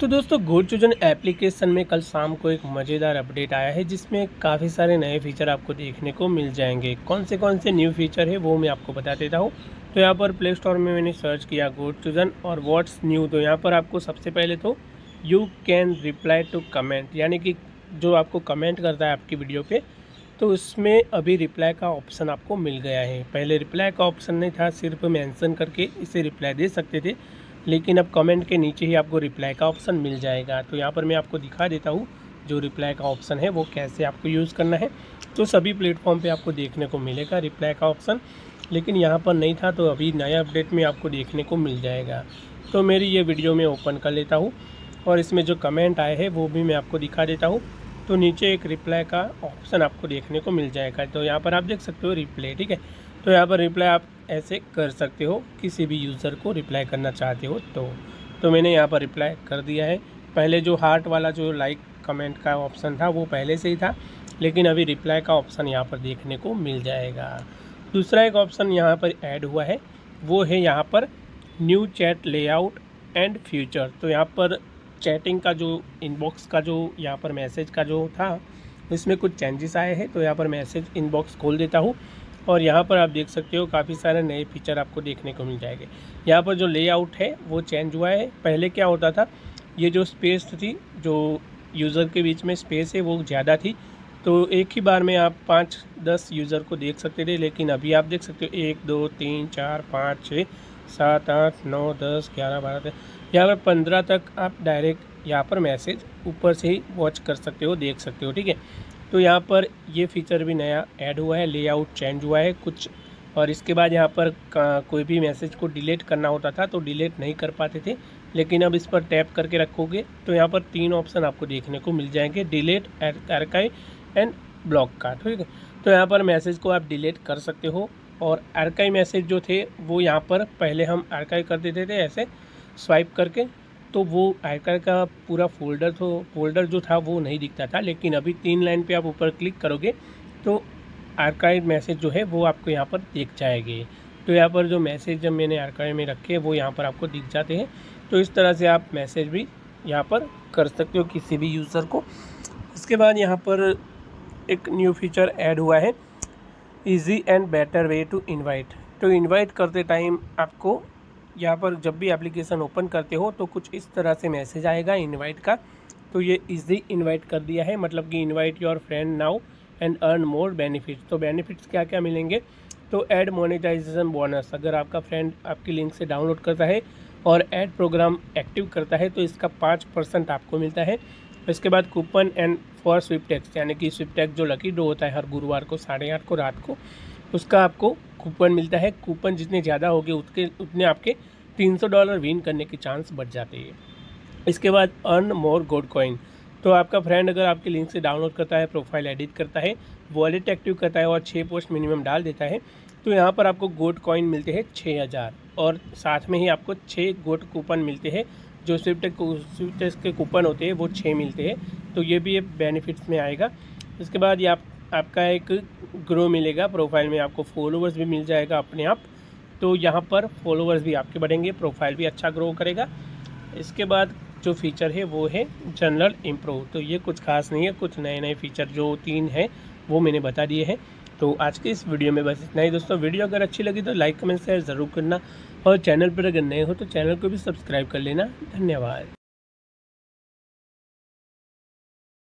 तो दोस्तों GotChosen application में कल शाम को एक मज़ेदार अपडेट आया है जिसमें काफ़ी सारे नए फीचर आपको देखने को मिल जाएंगे। कौन से न्यू फीचर है वो मैं आपको बता देता हूँ। तो यहाँ पर प्ले स्टोर में मैंने सर्च किया GotChosen और व्हाट्स न्यू। तो यहाँ पर आपको सबसे पहले तो you can reply to comment, यानी कि जो आपको कमेंट करता है आपकी वीडियो पे, तो उसमें अभी रिप्लाई का ऑप्शन आपको मिल गया है। पहले रिप्लाई का ऑप्शन नहीं था, सिर्फ मेंशन करके इसे रिप्लाई दे सकते थे, लेकिन अब कमेंट के नीचे ही आपको रिप्लाई का ऑप्शन मिल जाएगा। तो यहाँ पर मैं आपको दिखा देता हूँ जो रिप्लाई का ऑप्शन है वो कैसे आपको यूज़ करना है। तो सभी प्लेटफॉर्म पे आपको देखने को मिलेगा रिप्लाई का ऑप्शन, लेकिन यहाँ पर नहीं था, तो अभी नया अपडेट में आपको देखने को मिल जाएगा। तो मेरी ये वीडियो मैं ओपन कर लेता हूँ और इसमें जो कमेंट आए हैं वो भी मैं आपको दिखा देता हूँ। तो नीचे एक रिप्लाई का ऑप्शन आपको देखने को मिल जाएगा। तो यहाँ पर आप देख सकते हो रिप्लाई, ठीक है। तो यहाँ पर रिप्लाई आप ऐसे कर सकते हो, किसी भी यूज़र को रिप्लाई करना चाहते हो तो मैंने यहाँ पर रिप्लाई कर दिया है। पहले जो हार्ट वाला जो लाइक कमेंट का ऑप्शन था वो पहले से ही था, लेकिन अभी रिप्लाई का ऑप्शन यहाँ पर देखने को मिल जाएगा। दूसरा एक ऑप्शन यहाँ पर ऐड हुआ है वो है यहाँ पर new chat layout and future. तो यहाँ पर चैटिंग का जो इनबॉक्स का जो यहाँ पर मैसेज का जो था इसमें कुछ चेंजेस आए हैं। तो यहाँ पर मैसेज इनबॉक्स खोल देता हूँ और यहाँ पर आप देख सकते हो काफ़ी सारे नए फीचर आपको देखने को मिल जाएंगे। यहाँ पर जो लेआउट है वो चेंज हुआ है। पहले क्या होता था, ये जो स्पेस थी, जो यूज़र के बीच में स्पेस है वो ज़्यादा थी, तो एक ही बार में आप 5-10 यूज़र को देख सकते थे, लेकिन अभी आप देख सकते हो 1 2 3 4 5 6 7 8 9 10 11 12 यहाँ पर 15 तक आप डायरेक्ट यहाँ पर मैसेज ऊपर से ही वॉच कर सकते हो, देख सकते हो, ठीक है। तो यहाँ पर ये फीचर भी नया ऐड हुआ है, लेआउट चेंज हुआ है कुछ। और इसके बाद यहाँ पर कोई भी मैसेज को डिलीट करना होता था तो डिलीट नहीं कर पाते थे, लेकिन अब इस पर टैप करके रखोगे तो यहाँ पर 3 ऑप्शन आपको देखने को मिल जाएंगे, डिलीट, आर्काइव एंड ब्लॉक का, ठीक है। तो यहाँ पर मैसेज को आप डिलीट कर सकते हो। और आर्काइव मैसेज जो थे वो यहाँ पर पहले हम आर्काइव कर देते थे ऐसे स्वाइप करके, तो वो आर्काइव का पूरा फोल्डर जो था वो नहीं दिखता था, लेकिन अभी 3 लाइन पे आप ऊपर क्लिक करोगे तो आर्काइव मैसेज जो है वो आपको यहाँ पर दिख जाएंगे। तो यहाँ पर जो मैसेज जब मैंने आर्काइव में रखे वो यहाँ पर आपको दिख जाते हैं। तो इस तरह से आप मैसेज भी यहाँ पर कर सकते हो किसी भी यूज़र को। इसके बाद यहाँ पर एक न्यू फीचर ऐड हुआ है, easy and better way to invite. तो इन्वाइट करते टाइम आपको यहाँ पर जब भी एप्लीकेशन ओपन करते हो तो कुछ इस तरह से मैसेज आएगा इनवाइट का। तो ये इजी इनवाइट कर दिया है, मतलब कि invite your friend now and earn more benefits. तो बेनिफिट्स क्या क्या मिलेंगे, तो ऐड मोनेटाइजेशन बोनस, अगर आपका फ्रेंड आपकी लिंक से डाउनलोड करता है और ऐड प्रोग्राम एक्टिव करता है तो इसका 5% आपको मिलता है। इसके बाद कूपन एंड फॉर स्विपटेक्स, यानी कि स्विपटेक्स जो लकी डो होता है हर गुरुवार को 8:30 को रात को, उसका आपको कूपन मिलता है। कूपन जितने ज़्यादा होंगे उतने आपके $300 विन करने के चांस बढ़ जाते हैं। इसके बाद अर्न मोर गॉटकॉइन, तो आपका फ्रेंड अगर आपके लिंक से डाउनलोड करता है, प्रोफाइल एडिट करता है, वॉलेट एक्टिव करता है और 6 पोस्ट मिनिमम डाल देता है तो यहाँ पर आपको गॉटकॉइन मिलते हैं 6000 और साथ में ही आपको 6 गोट कूपन मिलते हैं। जो स्विफ्टेक्स के कूपन होते हैं वो 6 मिलते हैं, तो ये भी एक बेनिफिट्स में आएगा। इसके बाद ये आपका एक ग्रो मिलेगा, प्रोफाइल में आपको फॉलोवर्स भी मिल जाएगा अपने आप, तो यहाँ पर फॉलोवर्स भी आपके बढ़ेंगे, प्रोफाइल भी अच्छा ग्रो करेगा। इसके बाद जो फीचर है वो है जनरल इम्प्रूव। तो ये कुछ खास नहीं है, कुछ नए नए फीचर जो 3 हैं वो मैंने बता दिए हैं। तो आज के इस वीडियो में बस इतना ही दोस्तों। वीडियो अगर अच्छी लगी तो लाइक, कमेंट, शेयर ज़रूर करना और चैनल पर अगर नए हो तो चैनल को भी सब्सक्राइब कर लेना। धन्यवाद।